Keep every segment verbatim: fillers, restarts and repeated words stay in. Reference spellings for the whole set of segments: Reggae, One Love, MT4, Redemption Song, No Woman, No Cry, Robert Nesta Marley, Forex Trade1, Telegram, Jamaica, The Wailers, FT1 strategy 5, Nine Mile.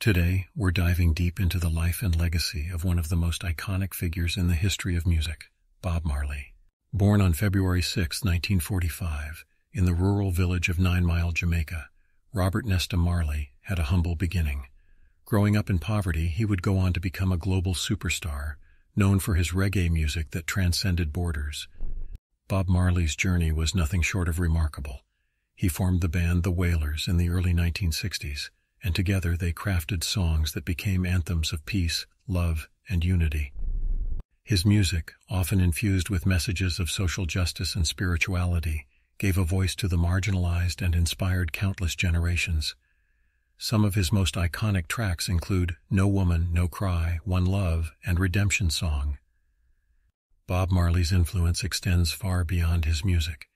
Today, we're diving deep into the life and legacy of one of the most iconic figures in the history of music, Bob Marley. Born on February sixth, nineteen forty-five, in the rural village of Nine Mile, Jamaica, Robert Nesta Marley had a humble beginning. Growing up in poverty, he would go on to become a global superstar, known for his reggae music that transcended borders. Bob Marley's journey was nothing short of remarkable. He formed the band The Wailers in the early nineteen sixties, and together they crafted songs that became anthems of peace, love, and unity. His music, often infused with messages of social justice and spirituality, gave a voice to the marginalized and inspired countless generations. Some of his most iconic tracks include No Woman, No Cry, One Love, and Redemption Song. Bob Marley's influence extends far beyond his music.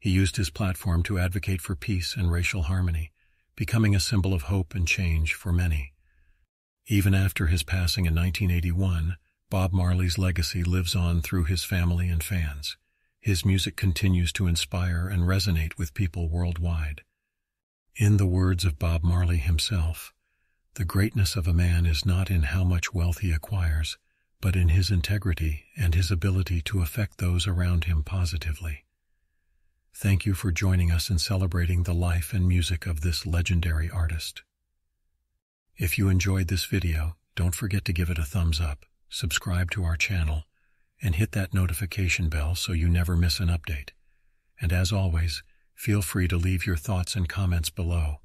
He used his platform to advocate for peace and racial harmony, becoming a symbol of hope and change for many. Even after his passing in nineteen eighty-one, Bob Marley's legacy lives on through his family and fans. His music continues to inspire and resonate with people worldwide. In the words of Bob Marley himself, "The greatness of a man is not in how much wealth he acquires, but in his integrity and his ability to affect those around him positively." Thank you for joining us in celebrating the life and music of this legendary artist. If you enjoyed this video, don't forget to give it a thumbs up, subscribe to our channel, and hit that notification bell so you never miss an update. And as always, feel free to leave your thoughts and comments below.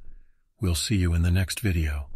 We'll see you in the next video.